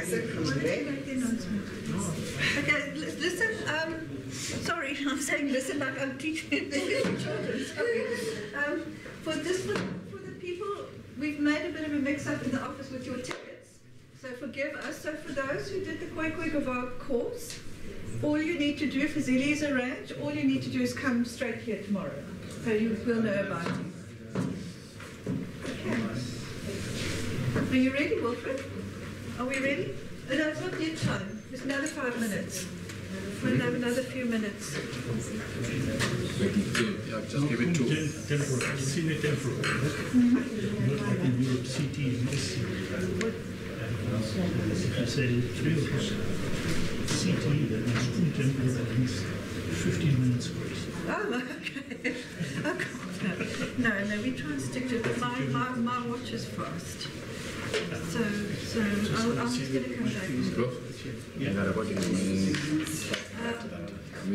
Professor Kunene. Okay, listen, sorry, I'm saying listen like I'm teaching children. Okay. For the people, we've made a bit of a mix-up in the office with your tickets, so forgive us. So for those who did the Khoekhoegowab course, all you need to do, for Zili's arrange, all you need to do is come straight here tomorrow, so you will know about it. Okay. Are you ready, Wilfrid? Are we ready? No, it's not yet time. It's another 5 minutes. We'll have another few minutes. Yeah, just give it 2. I've seen it everywhere. Not like in Europe City in this series. I say 3 or 4. CT, that means food temple, that means 15 minutes grace. Oh, okay. I can't. No, no, we try and stick to it. My watch is fast. So I'm just going to come back. Yeah.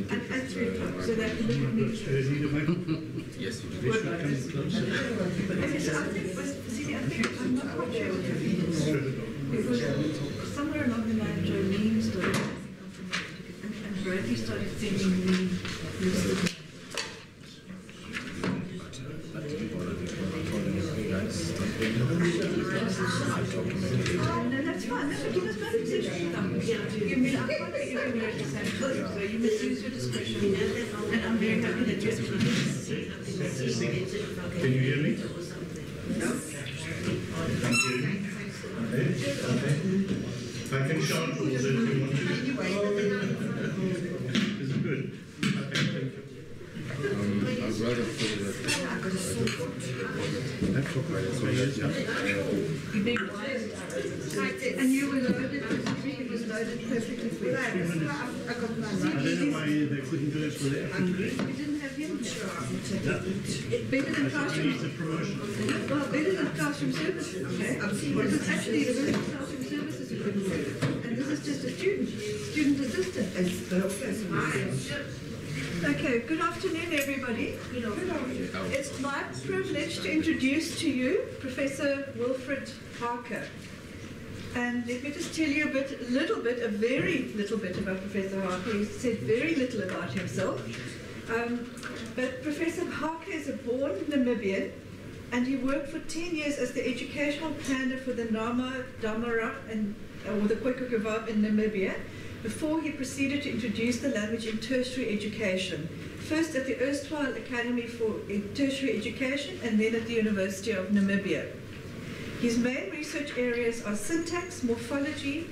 At 3 o'clock, so that we can move. Yes, you do. Okay, so I think I'm not quite sure what it is. Somewhere along the line, Jolene started. Bradley started sending me this. No, that's fine. No, give us both exceptions. So you must use your discretion. And I'm very happy that you're here. Can you hear me? No. Thank you. I can shout rules if you want to. Is it good? I'd rather put it at. And you were loaded, it was loaded perfectly for you. I don't know why they couldn't do it for the afternoon. We didn't have him. Better than classroom. It's a promotion. Well, better than classroom services. It's actually a very. And this is just a student assistant. Okay, good afternoon, everybody. Good afternoon. It's my privilege to introduce to you Professor Wilfrid Haacke. And let me just tell you a very little bit about Professor Haacke. He said very little about himself. But Professor Haacke is a born Namibian. And he worked for 10 years as the educational planner for the Nama Damara, or the Khoekhoegowab in Namibia, before he proceeded to introduce the language in tertiary education, first at the erstwhile Academy for Tertiary Education and then at the University of Namibia. His main research areas are syntax, morphology,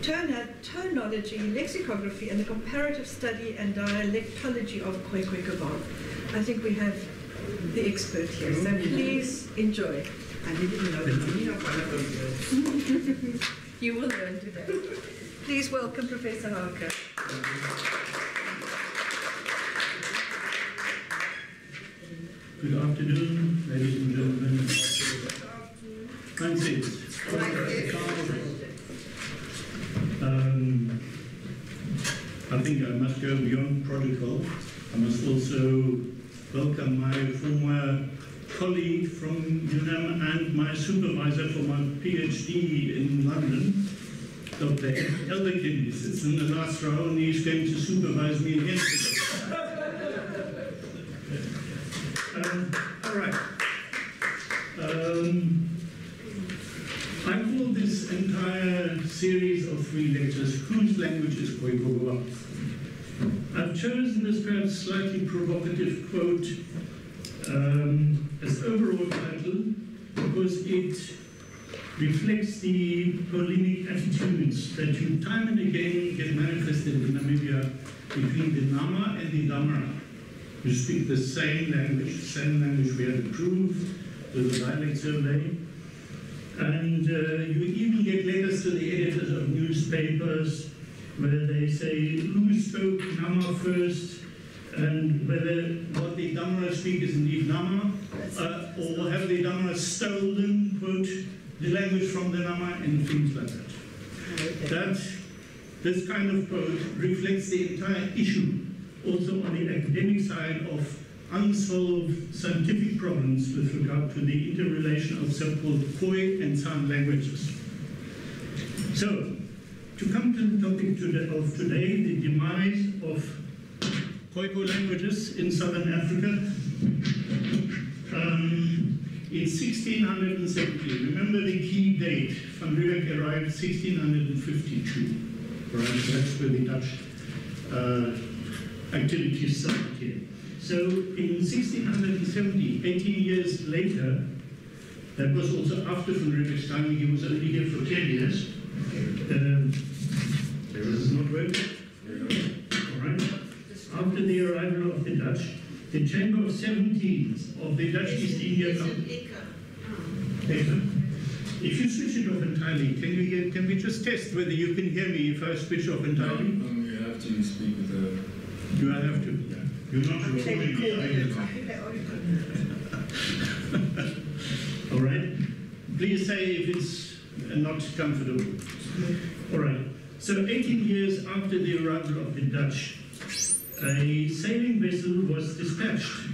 tonology, lexicography, and the comparative study and dialectology of Khoekhoegowab. I think we have the expert here, so please enjoy. I didn't know that. You will learn today. Please welcome Professor Haacke. Good afternoon, ladies and gentlemen. I think I must go beyond protocol. I must also welcome my former colleague from UNAM and my supervisor for my PhD in London, Dr. Elderkin. He sits in the last row and he's going to supervise me again. All right. I call this entire series of 3 lectures, Whose Language is Khoekhoegowab? I've chosen this perhaps slightly provocative quote as overall title because it reflects the polemic attitudes that you time and again get manifested in Namibia between the Nama and the Damara, who speak the same language, we had approved with the dialect survey. And you even get letters to the editors of newspapers where they say who spoke Nama first, and whether what the Damara speak is indeed Nama, or have the Damara stolen, quote, the language from the Nama, and things like that. Okay. This kind of quote reflects the entire issue, also on the academic side, of unsolved scientific problems with regard to the interrelation of so-called Khoi and San languages. So, to come to the topic of today, the demise of Khoikhoi languages in southern Africa. In 1670, remember the key date, Van Riebeeck arrived 1652, right? That's where the Dutch activities started here. So in 1670, 18 years later, that was also after Van Riebeeck's time, he was only here for 10 years. There is not work. All right. After the arrival of the Dutch, the Chamber of 17 of the Dutch East India Company. If you switch it off entirely, can we just test whether you can hear me if I switch off entirely? You have to speak with the... Do I have to? Yeah. You're not recording me, are you? All right. Please say if it's not comfortable. All right. So 18 years after the arrival of the Dutch, a sailing vessel was dispatched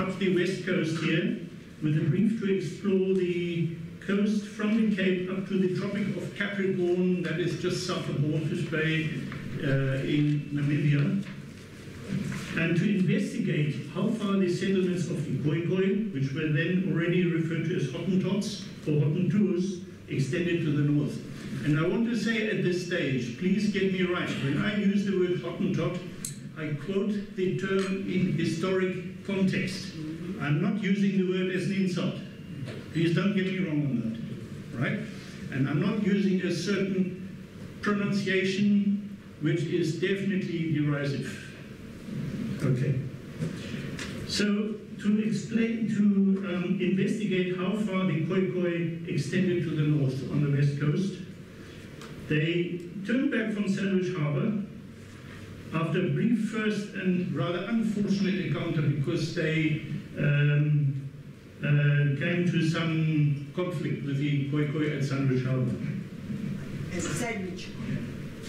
up the west coast here with a brief to explore the coast from the Cape up to the Tropic of Capricorn, that is just south of Walvis Bay in Namibia, and to investigate how far the settlements of the Khoikhoi, which were then already referred to as Hottentots or Hottentours, extended to the north. And I want to say at this stage, please get me right, when I use the word Hottentot, I quote the term in historic context. I'm not using the word as an insult. Please don't get me wrong on that, right? And I'm not using a certain pronunciation which is definitely derisive. Okay. So to explain, to investigate how far the Khoikhoi extended to the north on the west coast, they turned back from Sandwich Harbour after a brief first and rather unfortunate encounter, because they came to some conflict with the Khoikhoi at Sandwich Harbour.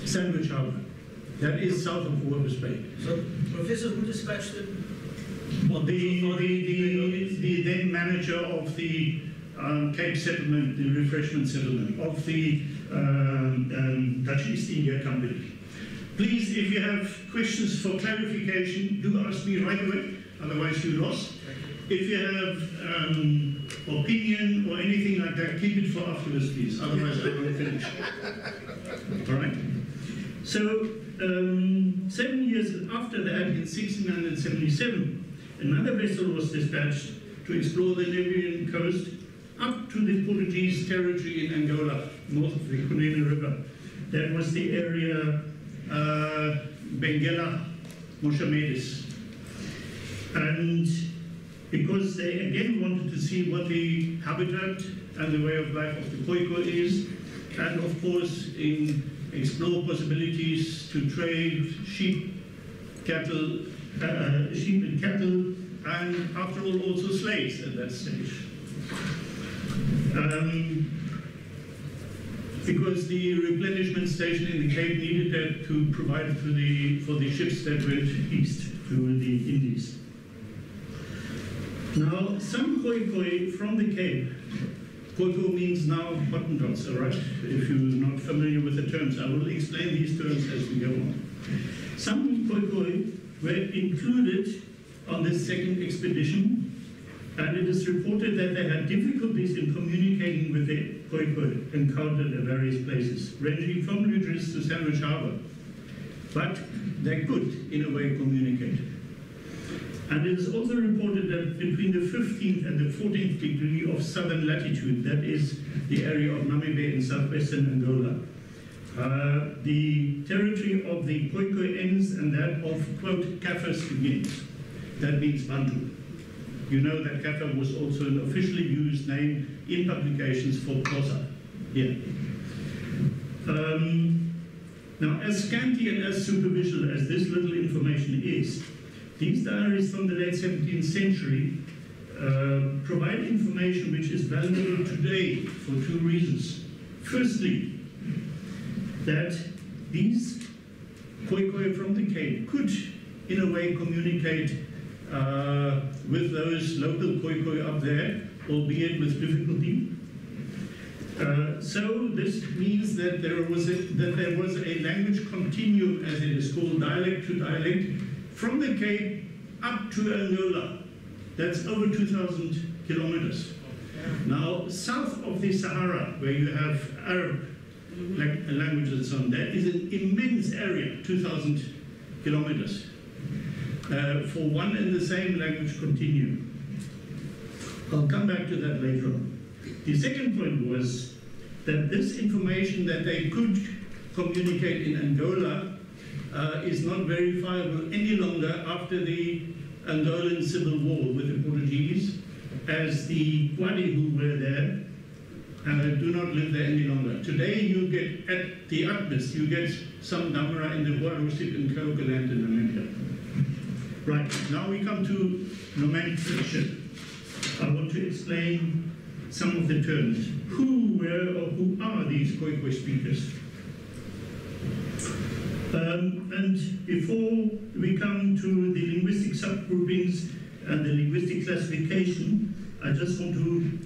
Sandwich Harbour. That is south of Walvis Bay. So, Professor, who dispatched them? Well, the then manager of the Cape settlement, the refreshment settlement, of the Dutch East India Company. Please, if you have questions for clarification, do ask me right away, otherwise you're lost. If you have opinion or anything like that, keep it for afterwards, please, otherwise I won't finish. All right? So, 7 years after that, in 1677, another vessel was dispatched to explore the Libyan coast up to the Portuguese territory in Angola, north of the Kunene River. That was the area Benguela, Mossamedes. And because they again wanted to see what the habitat and the way of life of the Khoikhoi is, and of course in explore possibilities to trade sheep, cattle, sheep and cattle, and after all also slaves at that stage. Because the replenishment station in the Cape needed that to provide for the ships that went east to the Indies. Now, some Khoikhoi from the Cape, Khoikhoi means now Hottentots, all right? If you're not familiar with the terms, I will explain these terms as we go on. Some Khoikhoi were included on this second expedition, and it is reported that they had difficulties in communicating with the Khoikhoi encountered at various places, ranging from Lüderitz to Sandwich Harbour. But they could, in a way, communicate. And it is also reported that between the 15th and the 14th degree of southern latitude, that is the area of Namibia in southwestern Angola, the territory of the Khoikhoi ends and that of, quote, Kaffirs begins. That means Bantu. You know that Kaffir was also an officially used name in publications for Xhosa. Yeah. Now, as scanty and as superficial as this little information is, these diaries from the late 17th century provide information which is valuable today for two reasons. Firstly, that these Khoikhoi from the Cape could, in a way, communicate with those local Khoikhoi up there, albeit with difficulty. So this means that there was a language continuum, as it is called, dialect to dialect, from the Cape up to Angola. That's over 2,000 kilometers. Now, south of the Sahara, where you have Arab languages and so on, that is an immense area, 2,000 kilometers, for one and the same language continuum. I'll come back to that later on. The second point was that this information that they could communicate in Angola is not verifiable any longer after the Angolan Civil War with the Portuguese, as the Kwadi who were there do not live there any longer. Today you get, at the utmost, you get some Damara in the Huarusik and Khoekhoegowab land in Namibia. Right, now we come to nomenclature. I want to explain some of the terms. Who were or who are these Khoekhoe speakers? And before we come to the linguistic subgroupings and the linguistic classification, I just want to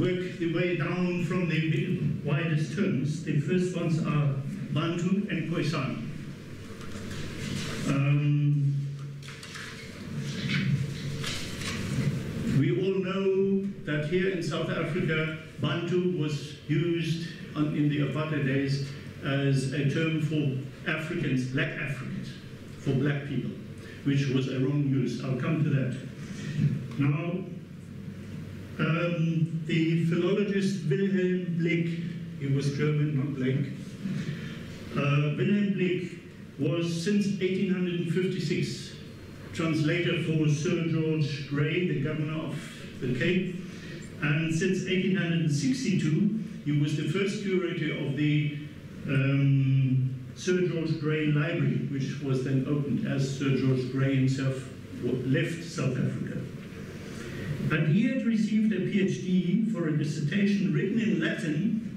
work the way down from the widest terms. The first ones are Bantu and Khoisan. We all know that here in South Africa, Bantu was used in the apartheid days as a term for Africans, black Africans, for black people, which was a wrong use. I'll come to that. Now, the philologist Wilhelm Bleek, he was German, not Blake. Wilhelm Bleek was, since 1856, translator for Sir George Grey, the governor of the Cape, and since 1862, he was the first curator of the Sir George Grey Library, which was then opened as Sir George Grey himself left South Africa. And he had received a PhD for a dissertation written in Latin,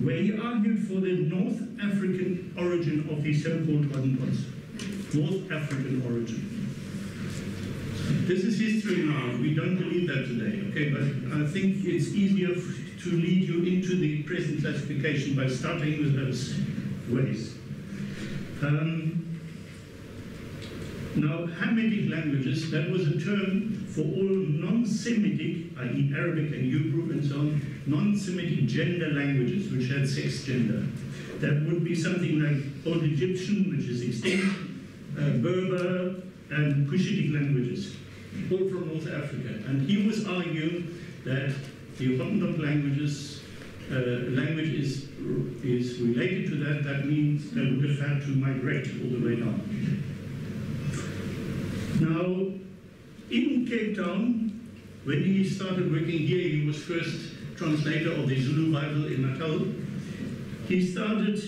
where he argued for the North African origin of the so-called Hottentots. North African origin. This is history now. We don't believe that today, okay? But I think it's easier to lead you into the present classification by starting with those ways. Now, Hamitic languages, that was a term for all non-Semitic, i.e. Arabic and Hebrew and so on, non-Semitic gender languages, which had sex gender. That would be something like Old Egyptian, which is extinct, Berber, and Cushitic languages, all from North Africa. And he was arguing that the Hottentot languages, language is related to that. That means they would have had to migrate all the way down. Now, in Cape Town, when he started working here, he was first translator of the Zulu Bible in Natal. He started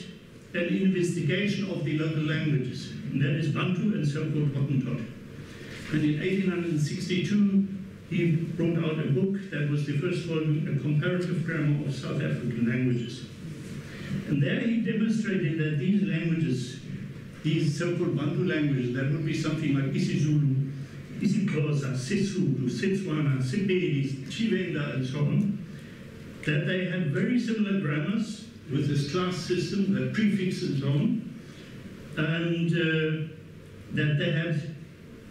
an investigation of the local languages, and that is Bantu and so-called Hottentot. And in 1862, he brought out a book that was the first volume, A Comparative Grammar of South African Languages. And there he demonstrated that these languages, these so-called Bantu languages, that would be something like Isizulu, Isixhosa, Sesotho, Sitswana, Sepedi, Tshivenda, and so on, that they had very similar grammars with this class system, the prefix and so on, and that they had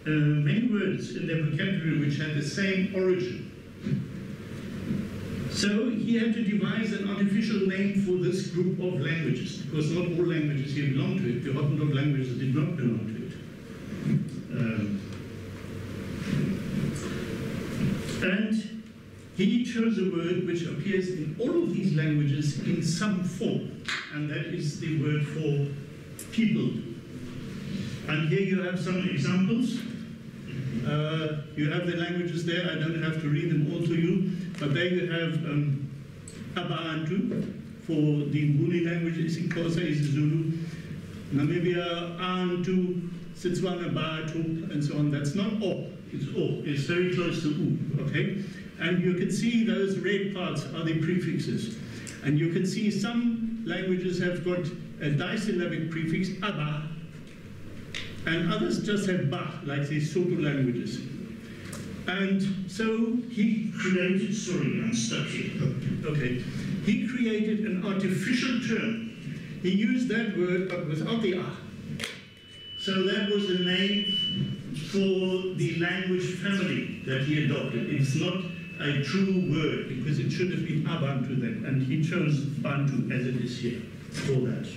many words in their vocabulary which had the same origin. So he had to devise an artificial name for this group of languages, because not all languages here belonged to it. The Hottentot languages did not belong to it. And he chose a word which appears in all of these languages in some form, and that is the word for people. And here you have some examples. You have the languages there. I don't have to read them all to you, but there you have Abantu for the Nguni language, Isixhosa, Isizulu, Namibia, Antu, Setswana, Batu, and so on. That's not O, it's O. It's very close to U, okay? And you can see those red parts are the prefixes. And you can see some languages have got a disyllabic prefix, aba, and others just have ba, like the Sotho languages. And so he created, sorry, I'm stuck here. Okay. He created an artificial term. He used that word, but without the R. So that was the name for the language family that he adopted. It's not a true word, because it should have been Abantu then, and he chose Bantu as it is here for that.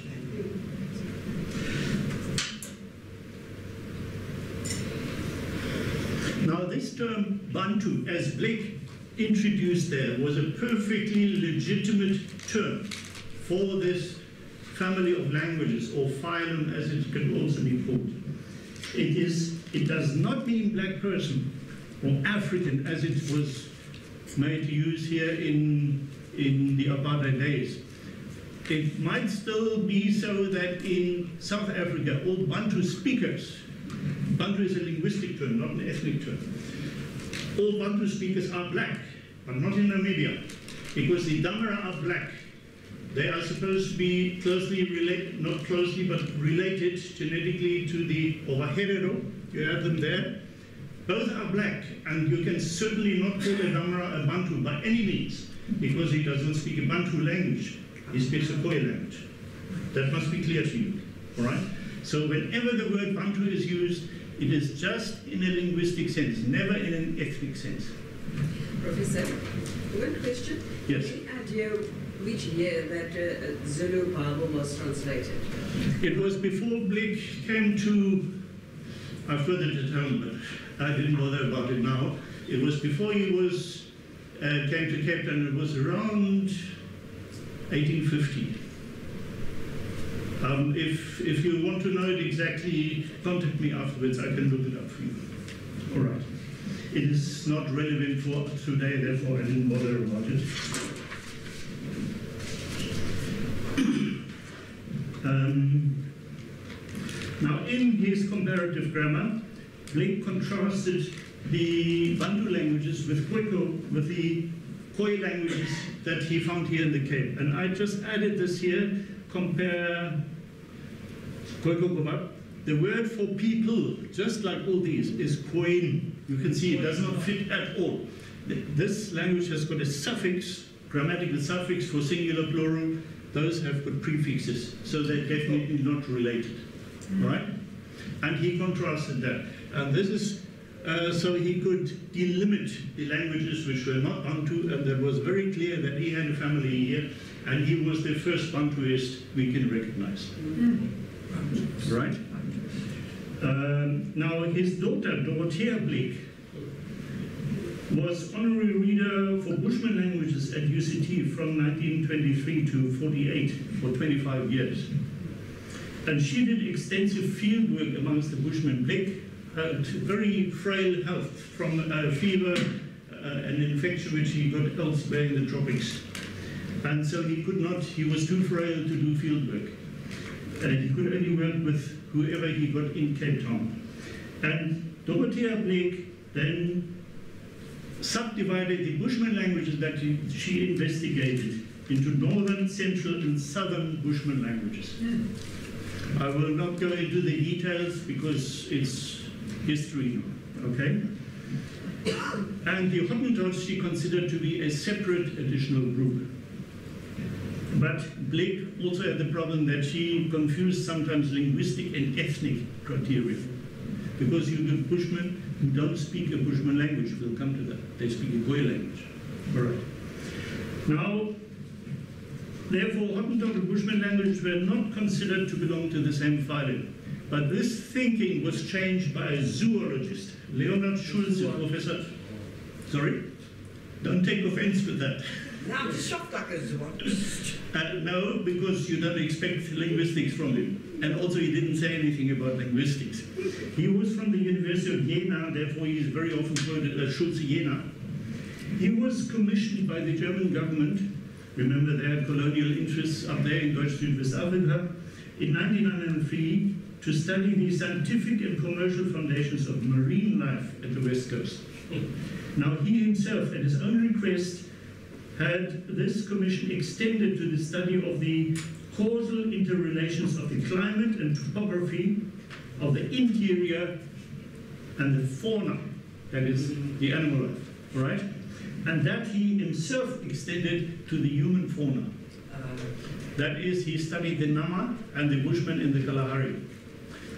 Now this term Bantu, as Bleek introduced there, was a perfectly legitimate term for this family of languages, or phylum as it can also be called. It does not mean black person or African as it was made to use here in the apartheid days. It might still be so that in South Africa, all Bantu speakers, Bantu is a linguistic term, not an ethnic term. All Bantu speakers are black, but not in Namibia, because the Damara are black. They are supposed to be closely related, not closely, but related genetically to the Ovaherero. You have them there. Both are black, and you can certainly not call a Damara a Bantu by any means, because he doesn't speak a Bantu language. He speaks a Khoi language. That must be clear to you, all right? So whenever the word Bantu is used, it is just in a linguistic sense, never in an ethnic sense. Professor, one question. Yes. Any idea which year that Zulu Bible was translated? It was before Bleek came to, I've got it at home, but I didn't bother about it now. It was before he was came to Cape Town. It was around 1850. If you want to know it exactly, contact me afterwards. I can look it up for you. All right. It is not relevant for today, therefore I didn't bother about it. Now, in his comparative grammar, Bleek contrasted the Bantu languages with the Khoi languages that he found here in the Cape. And I just added this here, compare Khoekhoegowab. The word for people, just like all these, is Khoen. You can see it does not fit at all. This language has got a suffix, grammatical suffix for singular, plural. Those have got prefixes, so they're definitely not related. Right? And he contrasted that. And this is so he could delimit the languages which were not Bantu, and that was very clear that he had a family here, and he was the first Bantuist we can recognize. Mm-hmm. Right? Now, his daughter, Dorothea Bleek, was honorary reader for Bushman languages at UCT from 1923 to 48 for 25 years. And she did extensive field work amongst the Bushmen. Bleek had very frail health from fever and infection which he got elsewhere in the tropics. And so he could not, he was too frail to do field work. He could only work with whoever he got in Cape Town. And Dorothea Bleek then subdivided the Bushman languages that she investigated into northern, central, and southern Bushman languages. I will not go into the details because it's history, okay? And the Hottentots she considered to be a separate additional group. But Bleek also had the problem that she confused sometimes linguistic and ethnic criteria. Because you have Bushmen who don't speak a Bushman language, we'll come to that. They speak a Khoi language. All right. Now, therefore, Hottentot and Bushman languages were not considered to belong to the same phylum. But this thinking was changed by a zoologist, Leonard Schulze, professor. Sorry? Don't take offense with that. I'm shocked like a zoologist. No, because you don't expect linguistics from him. And also he didn't say anything about linguistics. He was from the University of Jena, therefore he is very often quoted as Schulze Jena. He was commissioned by the German government. Remember, they had colonial interests up there in Deutschland, West Africa, in 1903 to study the scientific and commercial foundations of marine life at the West Coast. Now, he himself, at his own request, had this commission extended to the study of the causal interrelations of the climate and topography of the interior and the fauna that is the animal life, right? And that he himself extended to the human fauna. That is, he studied the Nama and the Bushmen in the Kalahari.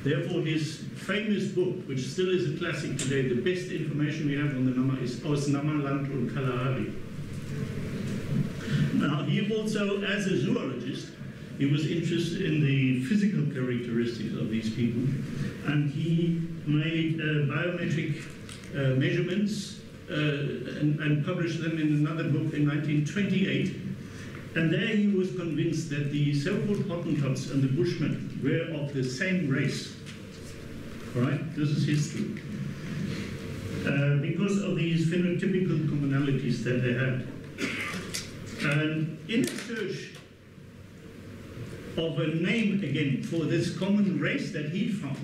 Therefore, his famous book, which still is a classic today, the best information we have on the Nama is Aus Nama, Land und Kalahari. Now, he also, as a zoologist, he was interested in the physical characteristics of these people, and he made biometric measurements and published them in another book in 1928. And there he was convinced that the so-called Hottentots and the Bushmen were of the same race. All right, this is history. Because of these phenotypical commonalities that they had. And in search of a name again for this common race that he found,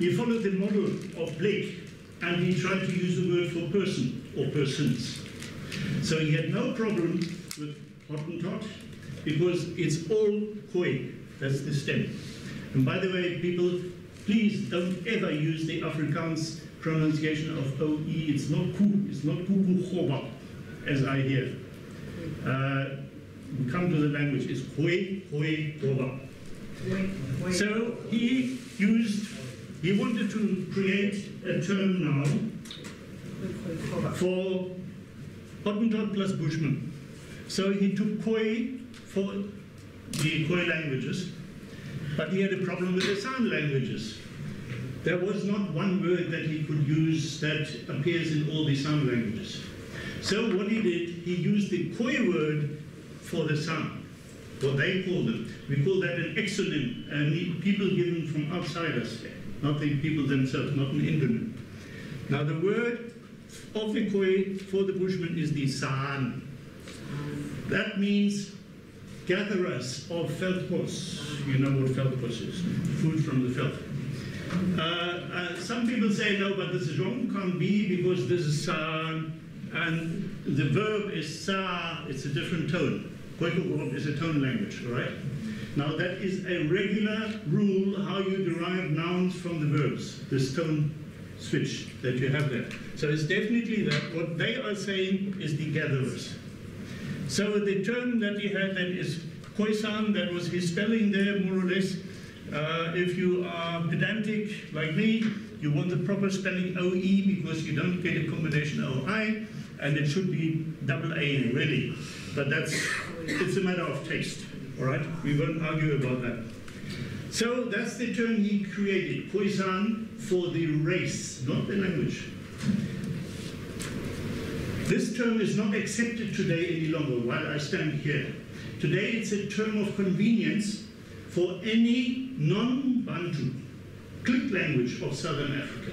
he followed the model of Bleek, and he tried to use the word for person or persons. So he had no problem with Hottentot because it's all Khoi, that's the stem. And by the way, people, please don't ever use the Afrikaans pronunciation of OE, it's not Ku, it's not Khoekhoegowab, as I hear. We come to the language, it's Khoekhoegowab. So he used, he wanted to create a term now for Hottentot plus Bushman. So he took Khoi for the Khoi languages, but he had a problem with the sound languages. There was not one word that he could use that appears in all the sound languages. So what he did, he used the Khoi word for the sound, what they call them. We call that an exonym, and people given from outside us, not the people themselves, not an endonym. Now the word of the Khoi for the Bushmen is the Saan. That means gatherers of feldkos. You know what feldkos is, food from the veld. Some people say, no, but this is wrong, can't be, because this is Saan, and the verb is sa, it's a different tone. Khoekhoegowab is a tone language, all right? Now that is a regular rule how you derive nouns from the verbs, this tone switch that you have there. So it's definitely that what they are saying is the gatherers. So the term that he had then is Khoisan, that was his spelling there, more or less. If you are pedantic like me, you want the proper spelling OE because you don't get a combination OI, and it should be double A really. But that's, it's a matter of taste, all right? We won't argue about that. So that's the term he created, Khoisan, for the race, not the language. This term is not accepted today any longer while I stand here. Today it's a term of convenience for any non-Bantu click language of Southern Africa.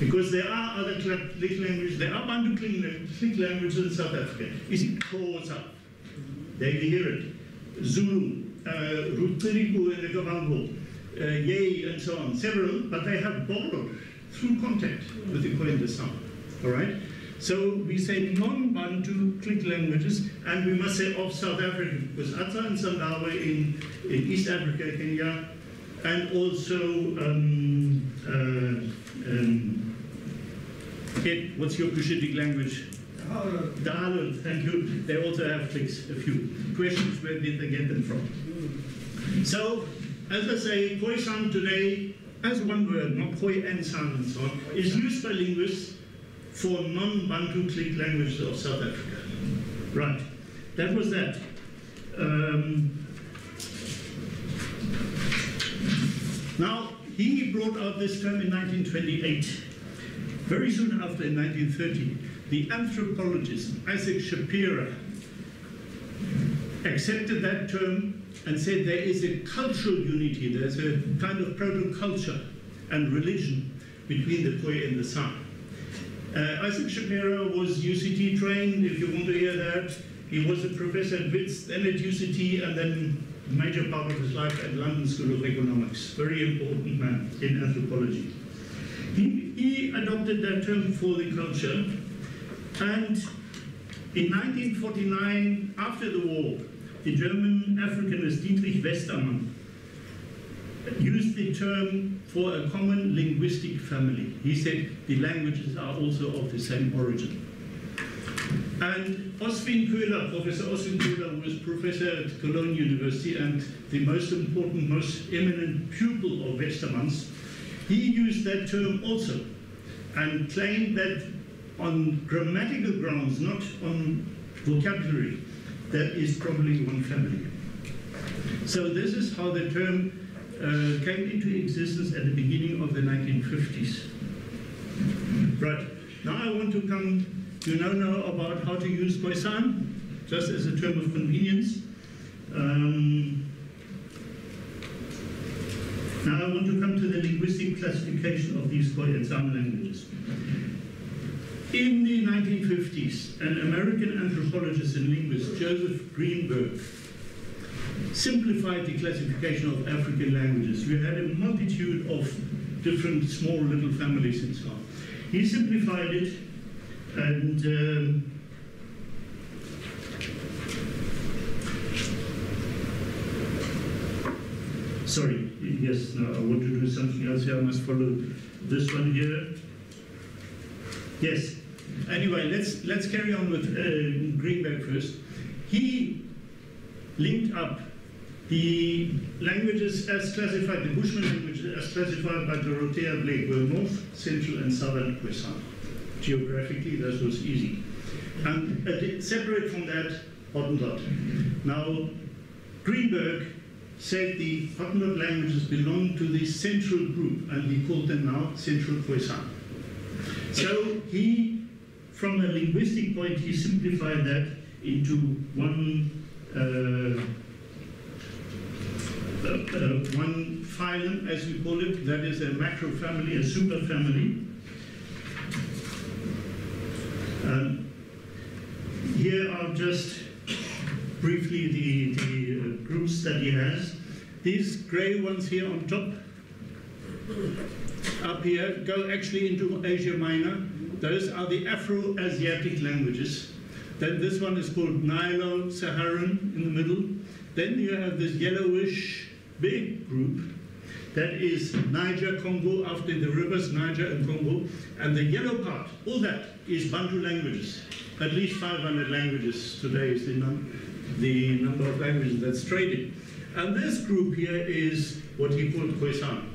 Because there are other click languages, there are Bantu click languages in South Africa. Isixhosa, there you hear it. Zulu, Rutiriku and the Kavango, Yei and so on, several, but they have borrowed through contact with the Khoi and the San, all right? So we say non-Bantu click languages, and we must say of South Africa, because Xhosa and Sandawe in East Africa, Kenya, and also Ed, what's your Cushitic language? Dalet, thank you. They also have clicks, a few questions, where did they get them from? So, as I say, Khoisan today, as one word, not Khoi and so on, is used by linguists for non-Bantu click languages of South Africa. Right, that was that. Now, he brought out this term in 1928. Very soon after, in 1930, the anthropologist Isaac Shapira accepted that term and said there is a cultural unity, there's a kind of proto-culture and religion between the Khoi and the San. Isaac Shapira was UCT trained, if you want to hear that. He was a professor at Wits, then at UCT, and then major part of his life at London School of Economics. Very important man in anthropology. He adopted that term for the culture, and in 1949, after the war, the German Africanist Dietrich Westermann used the term for a common linguistic family. He said the languages are also of the same origin. And Oswin Köhler, Professor Oswin Köhler, was professor at Cologne University and the most important, most eminent pupil of Westermans. He used that term also and claimed that on grammatical grounds, not on vocabulary, that is probably one family. So this is how the term came into existence at the beginning of the 1950s. Right, now I want to come, you now know about how to use Khoisan, just as a term of convenience. Now I want to come to the linguistic classification of these Khoisan languages. In the 1950s, an American anthropologist and linguist, Joseph Greenberg, simplified the classification of African languages. We had a multitude of different small little families and so on. He simplified it, and sorry, yes, no, I want to do something else here. I must follow this one here. Yes. Anyway, let's carry on with Greenberg first. He linked up the languages as classified, the Bushman languages as classified by Dorothea Bleek, were north, central, and southern Khoisan. Geographically, that was easy. And separate from that, Hottentot. Now, Greenberg said the Hottentot languages belong to the central group, and he called them now Central Khoisan. So he, from a linguistic point, he simplified that into one phylum, as we call it, that is a macro family, a super family. Here are just briefly the groups that he has. These grey ones here on top, up here, go actually into Asia Minor. Those are the Afro-Asiatic languages. Then this one is called Nilo-Saharan in the middle. Then you have this yellowish big group that is Niger, Congo, after the rivers Niger and Congo. And the yellow part, all that is Bantu languages. At least 500 languages today is the number of languages that's traded. And this group here is what he called Khoisan.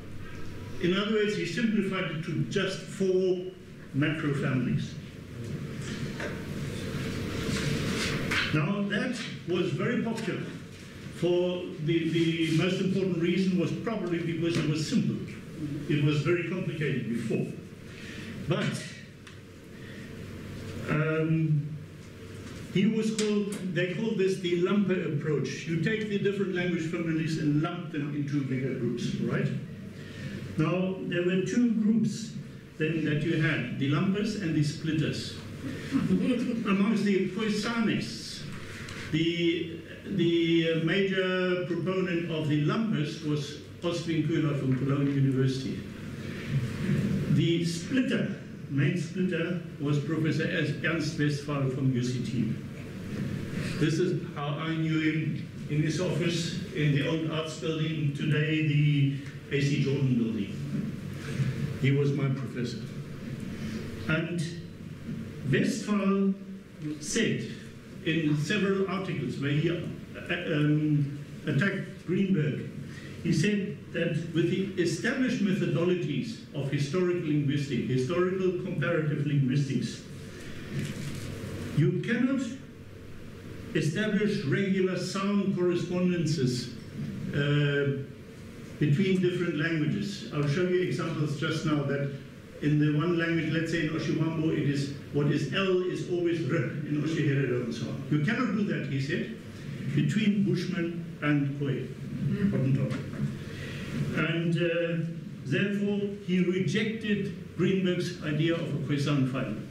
In other words, he simplified it to just 4 macro families. Now that was very popular for the most important reason was probably because it was simple. It was very complicated before. But they called this the lumper approach. You take the different language families and lump them into bigger groups, right? Now there were two groups then that you had, the lumpers and the splitters. Amongst the Khoisanics, the major proponent of the lumpers was Oswin Köhler from Cologne University. The splitter, main splitter, was Professor Ernst Westphal from UCT. This is how I knew him, in his office in the old arts building, today the AC Jordan building. He was my professor. And Westphal said, in several articles where he attacked Greenberg, he said that with the established methodologies of historical comparative linguistics, you cannot establish regular sound correspondences between different languages. I'll show you examples just now that in the one language, let's say in Oshiwambo, it is what is L is always R in Oshiherero and so on. You cannot do that, he said, between Bushman and Kwe, Hottentot. And therefore, he rejected Greenberg's idea of a Khoisan family.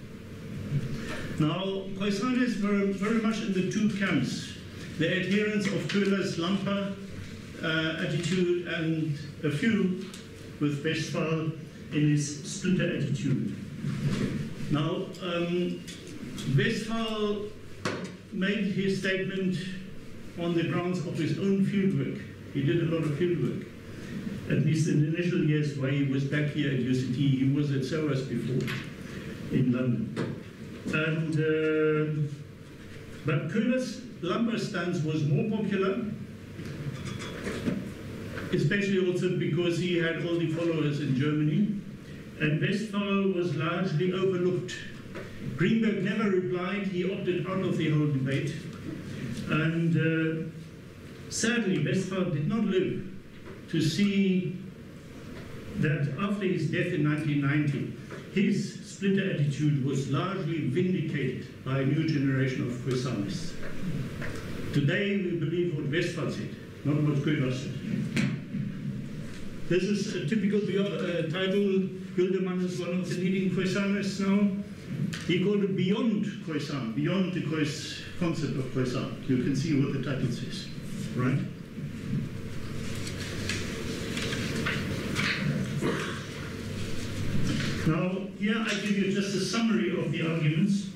Now, Khoisanis were very much in the two camps, the adherents of Köhler's Lampa attitude and a few with Westphal in his splinter attitude. Now, Westphal made his statement on the grounds of his own fieldwork. He did a lot of fieldwork. at least in the initial years where he was back here at UCT, he was at SOAS before in London. And, but Köhler's lumber stance was more popular, especially also because he had all the followers in Germany, and Westphal was largely overlooked. Greenberg never replied, he opted out of the whole debate, and sadly Westphal did not live to see that after his death in 1990, his splinter attitude was largely vindicated by a new generation of Khoikhouists. Today we believe what Westphal said, not what Köhler said. This is a typical title. Gilderman is one of the leading Khoikhouists now. He called it Beyond Khoikhou, beyond the concept of Khoikhou. You can see what the title says, right? Now, here I give you just a summary of the arguments.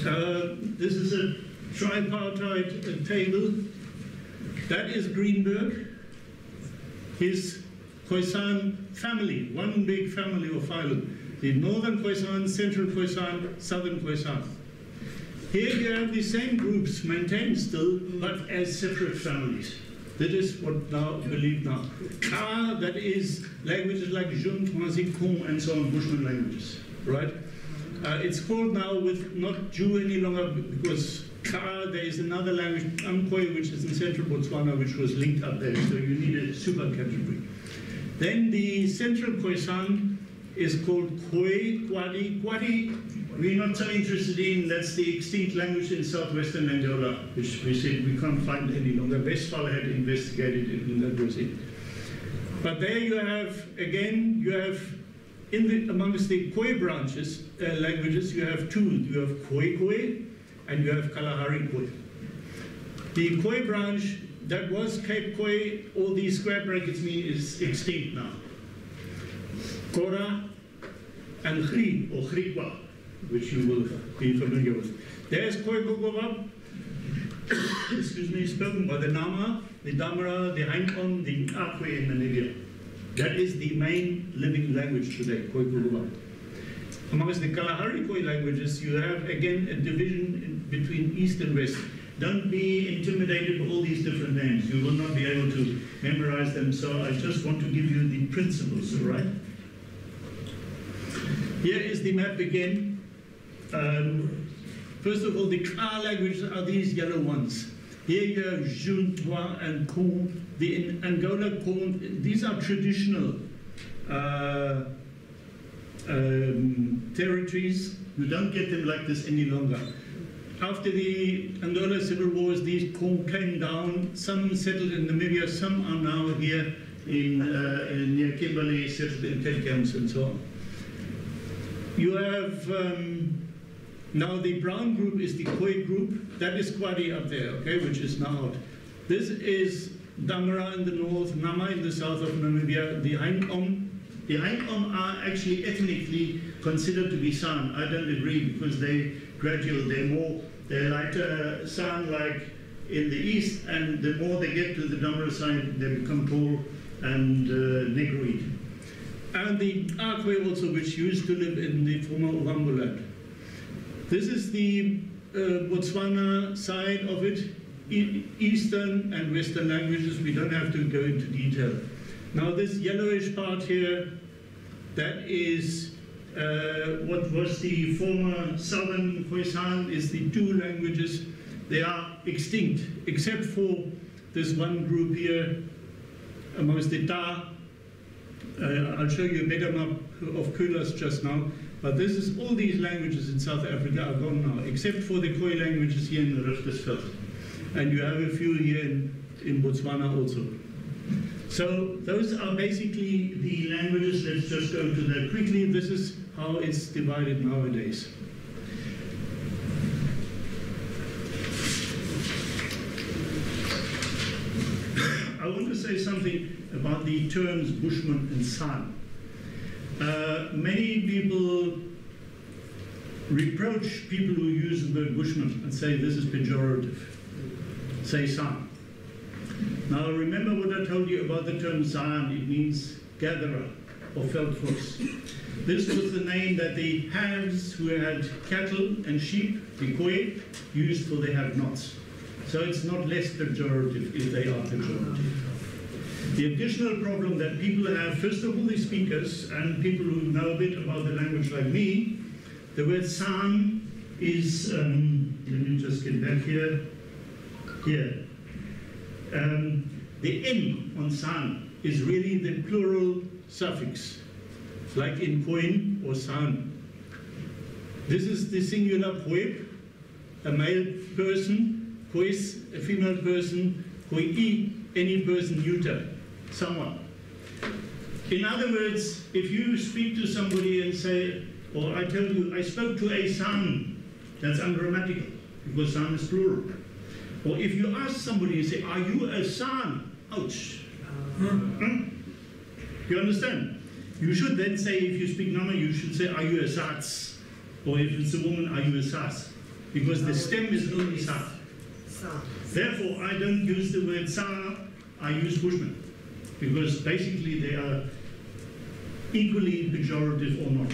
This is a tripartite table. That is Greenberg, his Khoisan family, one big family of island. The northern Khoisan, central Khoisan, southern Khoisan. Here you have the same groups maintained still, but as separate families. That is what now believed now. Ka, that is languages like Jun, Transi, Kum, and so on, Bushman languages, right? It's called now with not Jew any longer because Ka, there is another language, Akwe, which is in central Botswana, which was linked up there, so you need a super category. Then the central Khoisan is called Kwe, Kwadi. Kwadi, we're not so interested in, that's the extinct language in southwestern Angola, which we said we can't find any longer. Westphal had investigated it and that was it. But there you have, again, you have, in the, amongst the Kwe branches, languages, you have two. You have Khoekhoe and you have Kalahari Kwe. The Kwe branch, that was Cape Kwe, all these square brackets mean is extinct now. Kora and Khri, or Khriqua, which you will be familiar with. There's Khoekhoegowab, excuse me, spoken by the Nama, the Damara, the Hainkom, the Akwe in Namibia. That is the main living language today, Khoekhoegowab. Amongst the Kalahari Koi languages, you have again a division between East and West. Don't be intimidated by all these different names. You will not be able to memorize them, so I just want to give you the principles, all right? Here is the map again. First of all, the Ka languages are these yellow ones. Here you have Juntwa and Ku. The in Angola, Ku, these are traditional territories. You don't get them like this any longer. After the Angola civil wars, these Khon came down. Some settled in Namibia, some are now here in near Kimberley, settled in tent camps and so on. You have now the brown group is the Khoi group. That is Kwadi up there, okay, which is now out. This is Damara in the north, Nama in the south of Namibia, the Hainkom. The Hainkom are actually ethnically considered to be San. I don't agree because they gradual, they're lighter San like in the east, and the more they get to the Damara side, they become tall and negroid. And the Akwe also, which used to live in the former Ovambo land. This is the Botswana side of it, Eastern and Western languages. We don't have to go into detail. Now this yellowish part here, that is what was the former Southern Khoisan, is the two languages. They are extinct, except for this one group here amongst the Ta. I'll show you a better map of Köhler's just now. But this is all these languages in South Africa are gone now, except for the Khoi languages here in the Richtersveld. And you have a few here in Botswana also. So those are basically the languages. Let's just go to that quickly. This is how it's divided nowadays. I want to say something about the terms Bushman and San. Many people reproach people who use the word Bushman and say this is pejorative, say San. Now remember what I told you about the term Zion. It means gatherer or Feldfuchs. This was the name that the haves who had cattle and sheep, the Kwe, used for the have-nots. So it's not less pejorative if they are pejorative. The additional problem that people have, first of all, the speakers and people who know a bit about the language like me, the word San is, let me just get back here, here. The N on San is really the plural suffix, like in Poin or San. This is the singular Poep, a male person, Pois, a female person, Poei, any person, Utah, someone. In other words, if you speak to somebody and say, or I tell you, I spoke to a San, that's ungrammatical, because San is plural. Or if you ask somebody and say, are you a San? Ouch. You understand? You should then say, if you speak Nama, you should say, are you a Sats? Or if it's a woman, are you a Sas? Because the stem is only Sa. Therefore, I don't use the word Sa, I use Bushman. Because basically they are equally pejorative or not.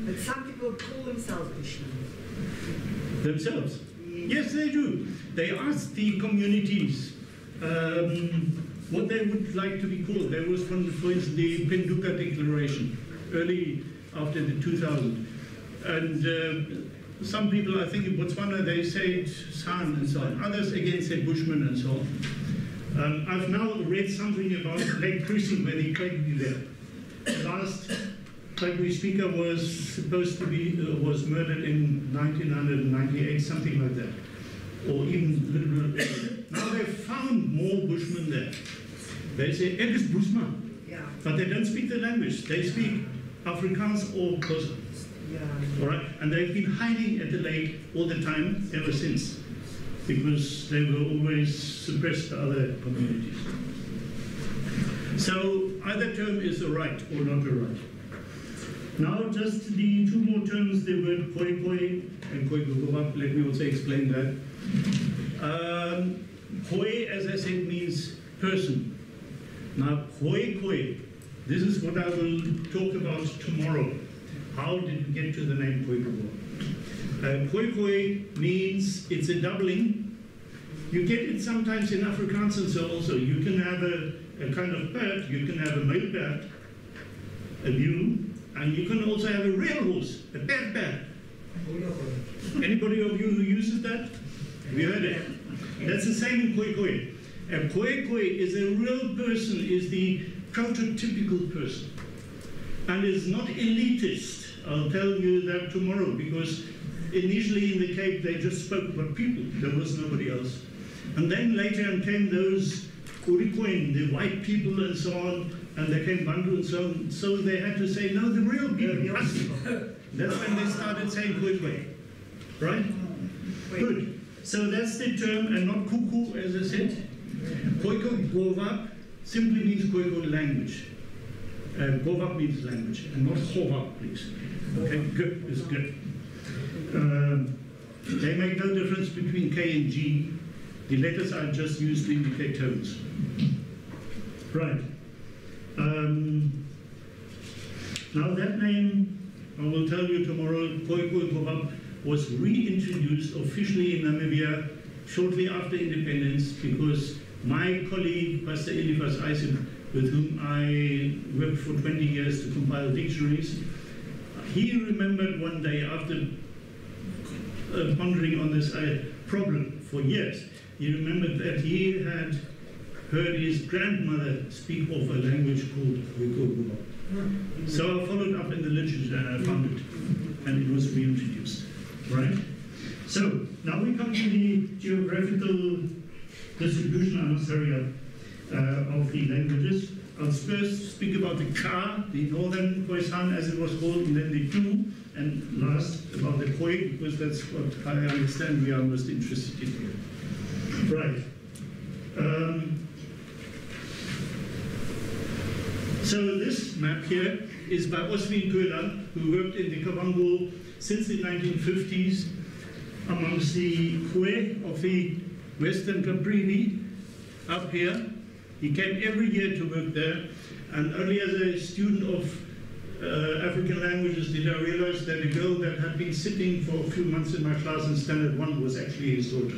But some people call themselves Bushmen. Themselves? Yes, they do. They ask the communities what they would like to be called. There was one, for instance, the Penduka Declaration, early after the 2000. And some people, I think in Botswana, they said San and so on. Others, again, said Bushman and so on. I've now read something about Lake Cruising, where they claimed there. The last Kwadi speaker was supposed to be, was murdered in 1998, something like that, or even a little bit earlier. Now they found more Bushmen there. They say, it is Bushman, yeah. But they don't speak the language. They speak Afrikaans or Xhosa, all right? And they've been hiding at the lake all the time ever since, because they were always suppressed by other communities. So either term is a right or not a right. Now, just the two more terms, the word khoekhoi and khoekhoegowab, let me also explain that. Khoe, as I said, means person. Now, khoekhoi, this is what I will talk about tomorrow. How did we get to the name khoekhoi? Khoekhoi means it's a doubling. You get it sometimes in Afrikaans and so also. You can have a kind of bird, you can have a male bird, a mule. And you can also have a real horse, a pet. Anybody of you who uses that? We heard it. That's the same in khoekhoi. A khoekhoi is a real person, is the prototypical person. And is not elitist. I'll tell you that tomorrow, because initially in the Cape they just spoke about people. There was nobody else. And then later came those Kurikoin, the white people and so on, and they came Bantu and so on, so they had to say, no, the real people, us. That's when they started saying khoekhoi, right? Good. So that's the term, and not kuku, as I said. Khoekhoegowab simply means khoekhoe language. Gowab means language, and not khowab, please. Okay, good is good. They make no difference between K and G. The letters are just used to indicate tones. Right. Now that name, I will tell you tomorrow, khoekhoegowab was reintroduced officially in Namibia shortly after independence, because my colleague, Pastor Eliphas Eisen, with whom I worked for 20 years to compile dictionaries, he remembered one day after pondering on this problem for years, he remembered that he had heard his grandmother speak of a language called khoekhoegowab. So I followed up in the literature and I found it, and it was reintroduced, right? So now we come to the geographical distribution, of the languages. I'll first speak about the Ka, the northern Khoisan as it was called, and then the Tu, and last about the Khoi, because that's what I understand we are most interested in here. Right. So this map here is by Oswin Köhler, who worked in the Kavango since the 1950s amongst the Khoi of the Western Caprivi, up here. He came every year to work there, and only as a student of African languages did I realize that a girl that had been sitting for a few months in my class in Standard 1 was actually his daughter,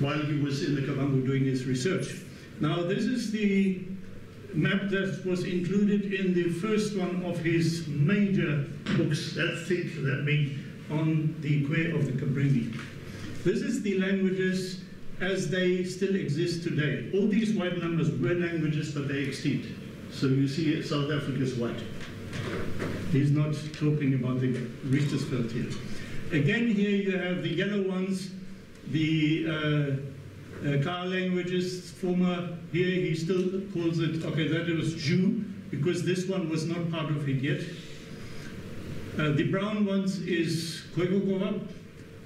while he was in the Kavango doing his research. Now this is the map that was included in the first one of his major books, that thick, that means on the Kwe of the Kabrini. This is the languages as they still exist today. All these white numbers were languages, but they extinct. So you see South Africa is white. He's not talking about the Richtersveld here. Again here you have the yellow ones, the Ka languages, former, here he still calls it, okay, that it was Jew, because this one was not part of it yet. The brown ones is Khoekhoegowab,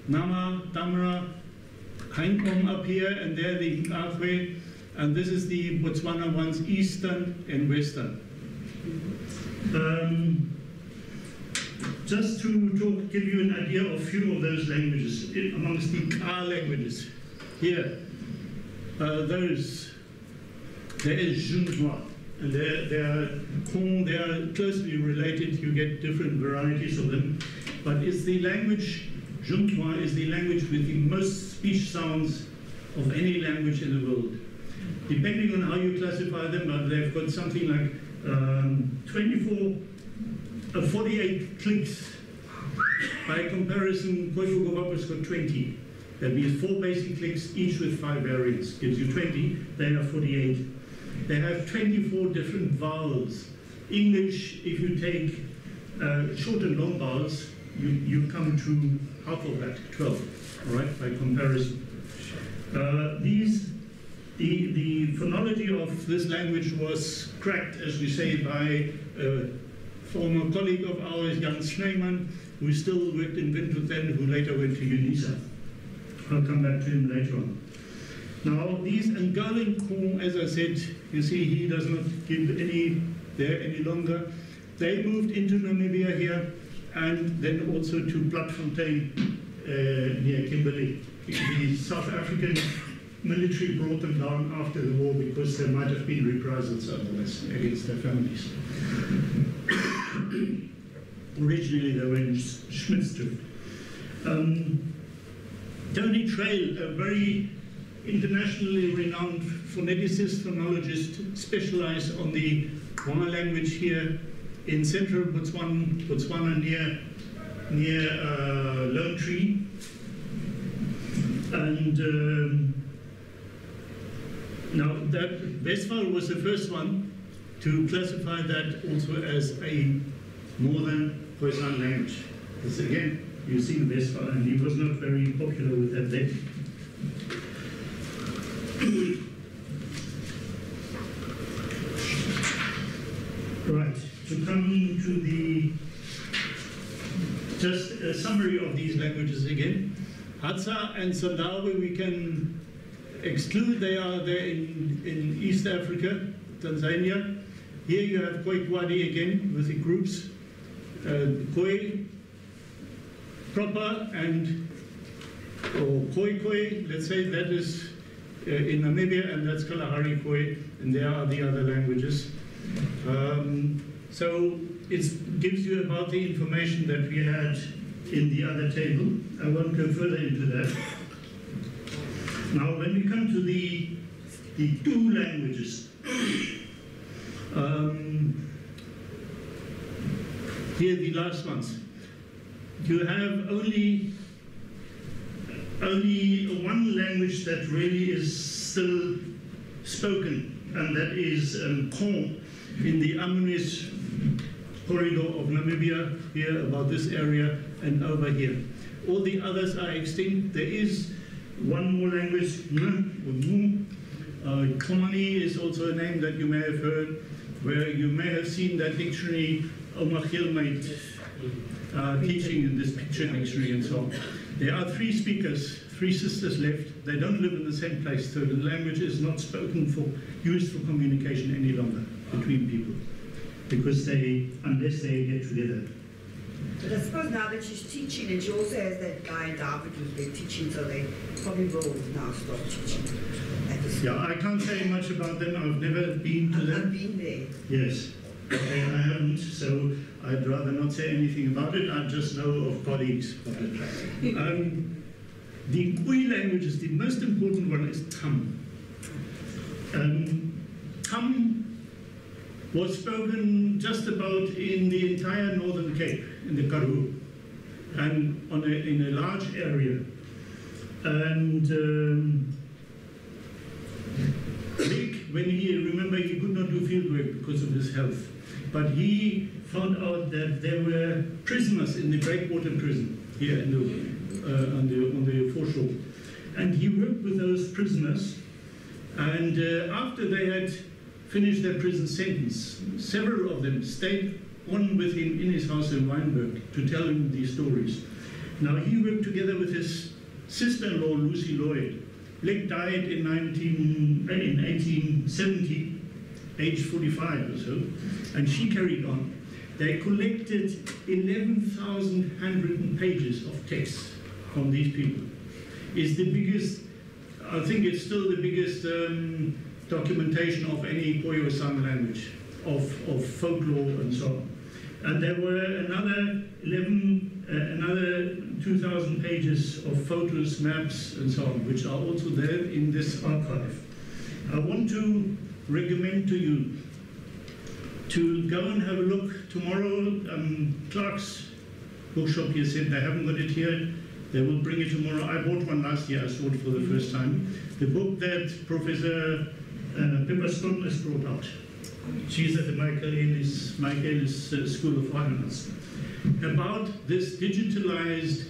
Nama Damara, Hainkom up here, and there the Akwe, and this is the Botswana ones, Eastern and Western. Just to talk, give you an idea of a few of those languages, amongst the Ka languages. Here, there is Junwa, and they are closely related. You get different varieties of them, but it's the language. Junwa is the language with the most speech sounds of any language in the world. Depending on how you classify them, but they've got something like 48 clicks. By comparison, Khoekhoegowab has got 20. That means 4 basic clicks, each with 5 variants. Gives you 20, they have 48. They have 24 different vowels. English, if you take short and long vowels, you come to half of that, 12, all right, by comparison. The phonology of this language was cracked, as we say, by a former colleague of ours, Jan Schneemann, who still worked in Windhoek then, who later went to UNISA. I'll come back to him later on. Now, these Ngalenkong, as I said, you see he does not give any there any longer. They moved into Namibia here, and then also to Bloemfontein near Kimberley. The South African military brought them down after the war because there might have been reprisals otherwise against their families. Originally they were in Schmidstreet. Tony Trail, a very internationally renowned phoneticist, phonologist, specialized on the Wana language here in central Botswana near Lone Tree. And now that Westphal was the first one to classify that also as a northern Khoisan language. Because again, you see Westphal, and he was not very popular with that then. Right, to come to the, just a summary of these languages again. Hadza and Sandawe we can exclude, they are there in East Africa, Tanzania. Here you have Kwadi again with the groups, Koi proper and Khoekhoe, let's say that is in Namibia, and that's Kalahari Khoe, and there are the other languages. So it gives you about the information that we had in the other table. I won't go further into that. Now when we come to the two languages, here the last ones. You have only one language that really is still spoken, and that is Khon in the Amunis corridor of Namibia, here about this area and over here. All the others are extinct. There is one more language, Komani is also a name that you may have heard, where you may have seen that dictionary Omar Gilmate teaching in this picture dictionary and so on. There are 3 speakers, 3 sisters left. They don't live in the same place, so the language is not spoken for, used for communication any longer between people, because unless they get together. But I suppose now that she's teaching, and she also has that guy endowed with their teaching, so they probably will now stop teaching at the Yeah, I can't say much about them. I've never been to them. I've been there. Yes. Okay, I haven't, so I'd rather not say anything about it. I just know of colleagues. The Khoi languages, the most important one is Tam. Tam was spoken just about in the entire Northern Cape, in the Karoo, and in a large area. And Bleek, when he could not do fieldwork because of his health, but he found out that there were prisoners in the Breakwater prison here in the, on the foreshore, and he worked with those prisoners. And after they had finished their prison sentence, several of them stayed on with him in his house in Weinberg to tell him these stories. Now he worked together with his sister-in-law Lucy Lloyd. Bleek died in 1870, age 45 or so, and she carried on. They collected 11,100 pages of texts from these people. It's the biggest, I think it's still the biggest documentation of any Khoisan language, of folklore and so on. And there were another 2,000 pages of photos, maps, and so on, which are also there in this archive. I want to recommend to you to go and have a look tomorrow. Clark's bookshop here said they haven't got it here. They will bring it tomorrow. I bought one last year. I saw it for the first time. The book that Professor Pipperston has brought out. She's at the Michaelis School of Finance. About this digitalized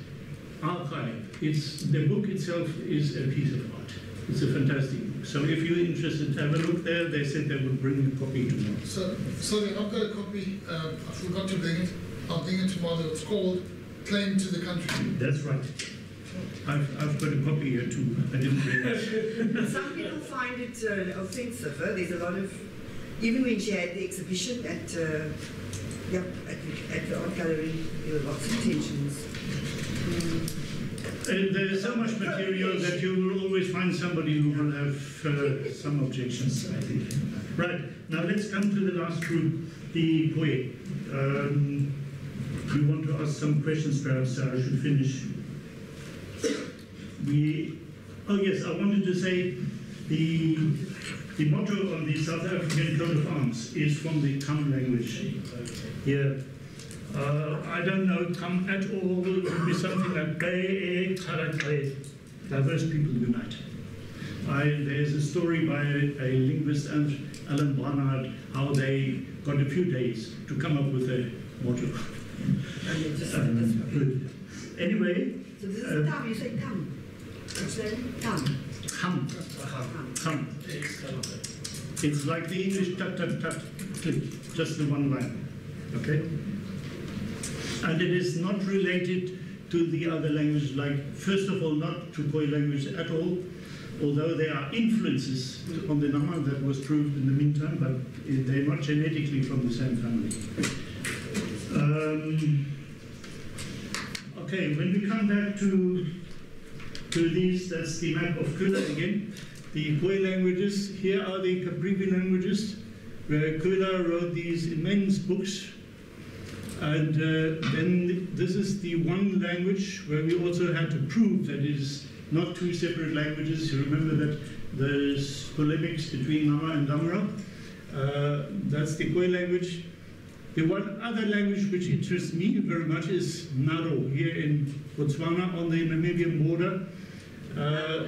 archive. The book itself is a piece of art. It's a fantastic book. So if you're interested, have a look there. They said they would bring a copy tomorrow. So, sorry, I've got a copy. I forgot to bring it. I'll bring it tomorrow. It's called Claim to the Country. That's right. I've got a copy here too. I didn't bring it. Some people find it offensive. There's a lot of... Even when she had the exhibition at... Yep, at the art gallery, there were lots of tensions. There is so much material that you will always find somebody who will have some objections, I think. Right, now let's come to the last group, the Khoi. You want to ask some questions, perhaps, so I should finish. Oh yes, I wanted to say the motto on the South African coat of arms is from the Kham language. Yeah. I don't know Kham at all. It would be something like Kay, Karakai. Diverse people unite. There's a story by a linguist, Alan Barnard, how they got a few days to come up with a motto. Good. Anyway. So this is Tam, you say Tam. It's Tam. Kham. Kham. It's like the English tut tut tut click, just the one line. Okay? And it is not related to the other languages, like, first of all, not to Khoi language at all, although there are influences on the Nama that was proved in the meantime, but they're not genetically from the same family. Okay, when we come back to these, that's the map of Köhler again. The Khoi languages, here are the Caprivi languages, where Köhler wrote these immense books. And then this is the one language where we also had to prove that it is not two separate languages. You remember that there's polemics between Nama and Damara. That's the Khoi language. The one other language which interests me very much is Naro, here in Botswana on the Namibian border.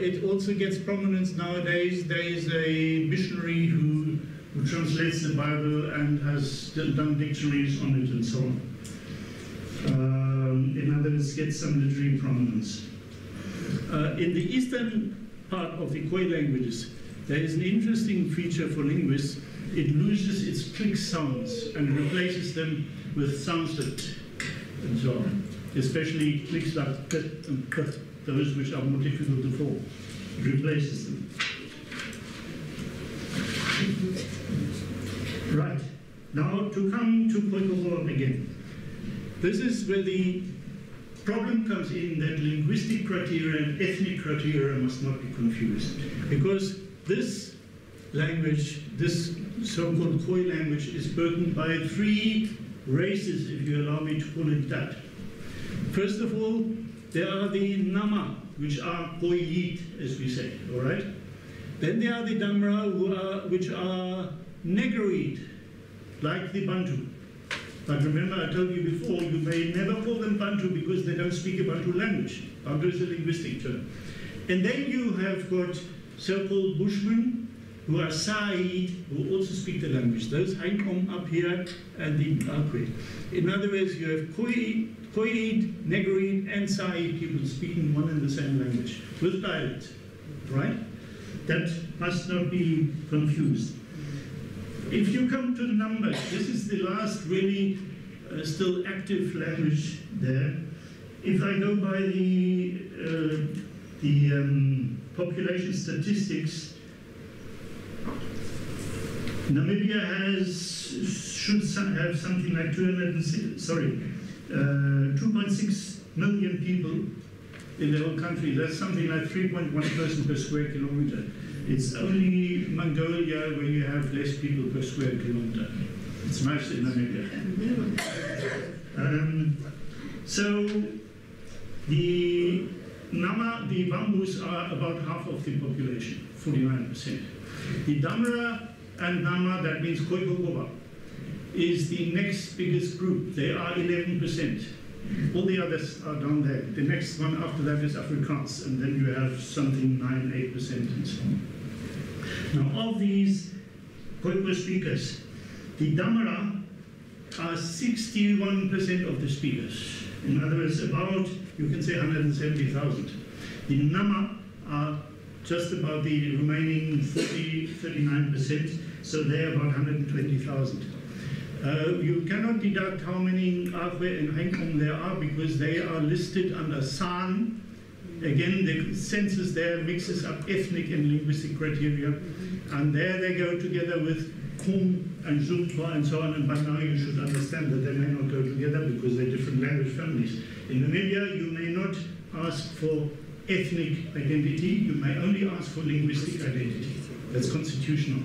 It also gets prominence nowadays. There is a missionary who translates the Bible and has done dictionaries on it and so on. In others, gets some literary prominence. In the eastern part of the Khoi languages, there is an interesting feature for linguists. It loses its click sounds and replaces them with sounds that and so on, especially clicks like k and k, those which are more difficult to form. It replaces them. Right, now to come to Khoekhoegowab again. This is where the problem comes in that linguistic criteria and ethnic criteria must not be confused. Because This language, this so-called Khoi language, is spoken by three races, if you allow me to call it that. First of all, there are the Nama, which are Khoiit, as we say, all right? Then there are the Damara, which are Negroid, like the Bantu. But remember, I told you before, you may never call them Bantu because they don't speak a Bantu language. Bantu is a linguistic term. And then you have got so-called Bushmen, who are Said, who also speak the language. Those Hainkom up here and the Akwe. In other words, you have Khoiit, Negroid, and Said people speaking one and the same language, with dialect, right? That must not be confused. If you come to the numbers, this is the last really still active language there. If I go by the population statistics, Namibia should have something like 2.6 million people in the whole country. That's something like 3.1 person per square kilometer. It's only Mongolia where you have less people per square kilometer. It's much in Namibia. So the Nama, the Bambus are about half of the population, 49%. The Damara and Nama, that means Khoekhoegowab, is the next biggest group. They are 11%. All the others are down there. The next one after that is Afrikaans, and then you have something 9–8% and so on. Now, of these Khoekhoe speakers, the Damara are 61% of the speakers. In other words, about, you can say, 170,000. The Nama are just about the remaining 39%, so they are about 120,000. You cannot deduct how many Akwe and Hainkom there are because they are listed under San. Again, the census there mixes up ethnic and linguistic criteria, and there they go together with Kum and Zutwa and so on, and by now you should understand that they may not go together because they're different language families. In Namibia, you may not ask for ethnic identity, you may only ask for linguistic identity. That's constitutional.